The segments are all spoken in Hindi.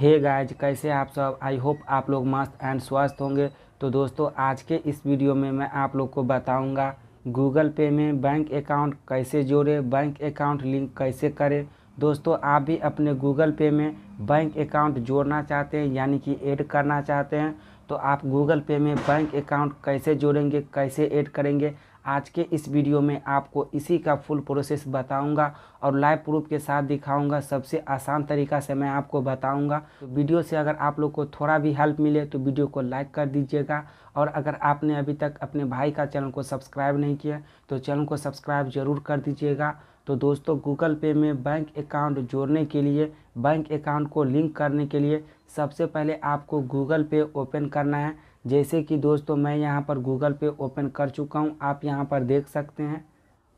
हे गाइज, कैसे आप सब? आई होप आप लोग मस्त एंड स्वस्थ होंगे। तो दोस्तों, आज के इस वीडियो में मैं आप लोग को बताऊंगा गूगल पे में बैंक अकाउंट कैसे जोड़ें, बैंक अकाउंट लिंक कैसे करें। दोस्तों, आप भी अपने गूगल पे में बैंक अकाउंट जोड़ना चाहते हैं, यानी कि ऐड करना चाहते हैं, तो आप गूगल पे में बैंक अकाउंट कैसे जोड़ेंगे, कैसे ऐड करेंगे, आज के इस वीडियो में आपको इसी का फुल प्रोसेस बताऊंगा और लाइव प्रूफ के साथ दिखाऊंगा। सबसे आसान तरीका से मैं आपको बताऊंगा। तो वीडियो से अगर आप लोग को थोड़ा भी हेल्प मिले तो वीडियो को लाइक कर दीजिएगा, और अगर आपने अभी तक अपने भाई का चैनल को सब्सक्राइब नहीं किया तो चैनल को सब्सक्राइब ज़रूर कर दीजिएगा। तो दोस्तों, गूगल पे में बैंक अकाउंट जोड़ने के लिए, बैंक अकाउंट को लिंक करने के लिए सबसे पहले आपको गूगल पे ओपन करना है। जैसे कि दोस्तों, मैं यहाँ पर गूगल पे ओपन कर चुका हूँ, आप यहाँ पर देख सकते हैं।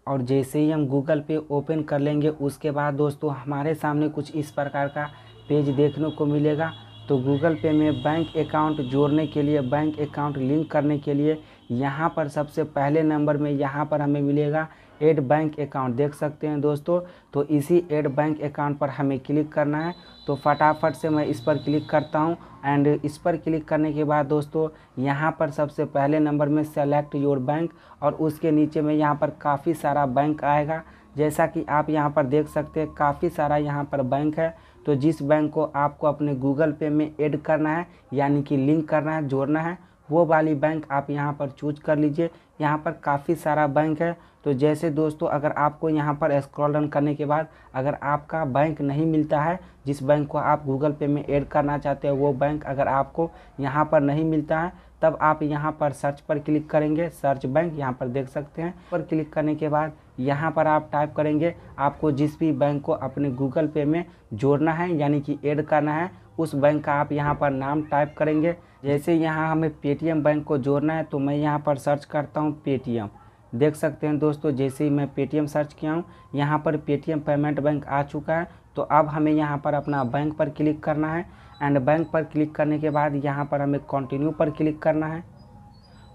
और जैसे ही हम गूगल पे ओपन कर लेंगे, उसके बाद दोस्तों हमारे सामने कुछ इस प्रकार का पेज देखने को मिलेगा। तो गूगल पे में बैंक अकाउंट जोड़ने के लिए, बैंक अकाउंट लिंक करने के लिए यहाँ पर सबसे पहले नंबर में यहाँ पर हमें मिलेगा ऐड बैंक अकाउंट, देख सकते हैं दोस्तों। तो इसी ऐड बैंक अकाउंट पर हमें क्लिक करना है। तो फटाफट से मैं इस पर क्लिक करता हूं, एंड इस पर क्लिक करने के बाद दोस्तों यहां पर सबसे पहले नंबर में सेलेक्ट योर बैंक, और उसके नीचे में यहां पर काफ़ी सारा बैंक आएगा। जैसा कि आप यहां पर देख सकते हैं, काफ़ी सारा यहां पर बैंक है। तो जिस बैंक को आपको अपने गूगल पे में ऐड करना है, यानी कि लिंक करना है, जोड़ना है, वो वाली बैंक आप यहाँ पर चूज कर लीजिए। यहाँ पर काफ़ी सारा बैंक है। तो जैसे दोस्तों, अगर आपको यहाँ पर स्क्रॉल डाउन करने के बाद अगर आपका बैंक नहीं मिलता है, जिस बैंक को आप गूगल पे में ऐड करना चाहते हो, वो बैंक अगर आपको यहाँ पर नहीं मिलता है, तब आप यहाँ पर सर्च पर क्लिक करेंगे। सर्च बैंक यहाँ पर देख सकते हैं। पर क्लिक करने के बाद यहाँ पर आप टाइप करेंगे आपको जिस भी बैंक को अपने गूगल पे में जोड़ना है, यानी कि ऐड करना है, उस बैंक का आप यहाँ पर नाम टाइप करेंगे। जैसे यहाँ हमें पेटीएम बैंक को जोड़ना है, तो मैं यहाँ पर सर्च करता हूँ पेटीएम, देख सकते हैं दोस्तों। जैसे ही मैं पेटीएम सर्च किया हूँ, यहाँ पर पेटीएम पेमेंट बैंक आ चुका है। तो अब हमें यहाँ पर अपना बैंक पर क्लिक करना है, एंड बैंक पर क्लिक करने के बाद यहाँ पर हमें कंटिन्यू पर क्लिक करना है।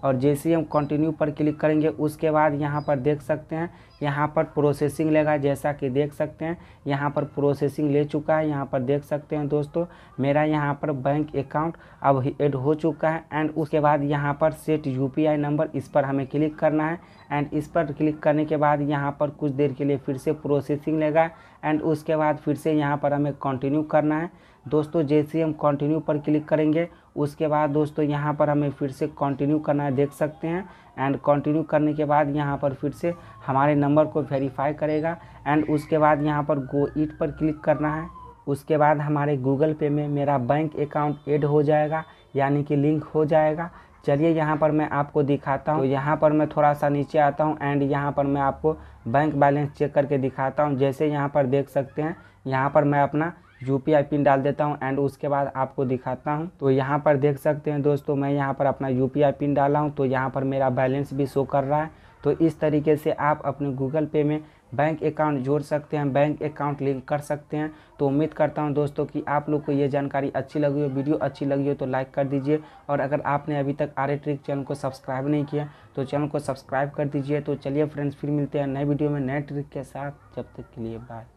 और जैसे ही हम कंटिन्यू पर क्लिक करेंगे, उसके बाद यहाँ पर देख सकते हैं यहाँ पर प्रोसेसिंग लेगा। जैसा कि देख सकते हैं यहाँ पर प्रोसेसिंग ले चुका है। यहाँ पर देख सकते हैं दोस्तों, मेरा यहाँ पर बैंक अकाउंट अब ऐड हो चुका है। एंड उसके बाद यहाँ पर सेट यूपीआई नंबर, इस पर हमें क्लिक करना है। एंड इस पर क्लिक करने के बाद यहाँ पर कुछ देर के लिए फिर से प्रोसेसिंग लेगा, एंड उसके बाद फिर से यहाँ पर हमें कंटिन्यू करना है। दोस्तों, जैसे हम कंटिन्यू पर क्लिक करेंगे, उसके बाद दोस्तों यहाँ पर हमें फिर से कंटिन्यू करना है, देख सकते हैं। एंड कंटिन्यू करने के बाद यहाँ पर फिर से हमारे नंबर को वेरीफाई करेगा, एंड उसके बाद यहाँ पर गो इट पर क्लिक करना है। उसके बाद हमारे गूगल पे में मेरा बैंक अकाउंट ऐड हो जाएगा, यानी कि लिंक हो जाएगा। चलिए यहाँ पर मैं आपको दिखाता हूँ। तो यहाँ पर मैं थोड़ा सा नीचे आता हूँ, एंड यहाँ पर मैं आपको बैंक बैलेंस चेक करके दिखाता हूँ। जैसे यहाँ पर देख सकते हैं, यहाँ पर मैं अपना यूपीआई पिन डाल देता हूं, एंड उसके बाद आपको दिखाता हूं। तो यहां पर देख सकते हैं दोस्तों, मैं यहां पर अपना यूपीआई पिन डाला हूं, तो यहां पर मेरा बैलेंस भी शो कर रहा है। तो इस तरीके से आप अपने गूगल पे में बैंक अकाउंट जोड़ सकते हैं, बैंक अकाउंट लिंक कर सकते हैं। तो उम्मीद करता हूं दोस्तों कि आप लोग को ये जानकारी अच्छी लगी हो, वीडियो अच्छी लगी हो तो लाइक कर दीजिए, और अगर आपने अभी तक आर ए ट्रिक चैनल को सब्सक्राइब नहीं किया तो चैनल को सब्सक्राइब कर दीजिए। तो चलिए फ्रेंड्स, फिर मिलते हैं नए वीडियो में नए ट्रिक के साथ। जब तक के लिए बाय।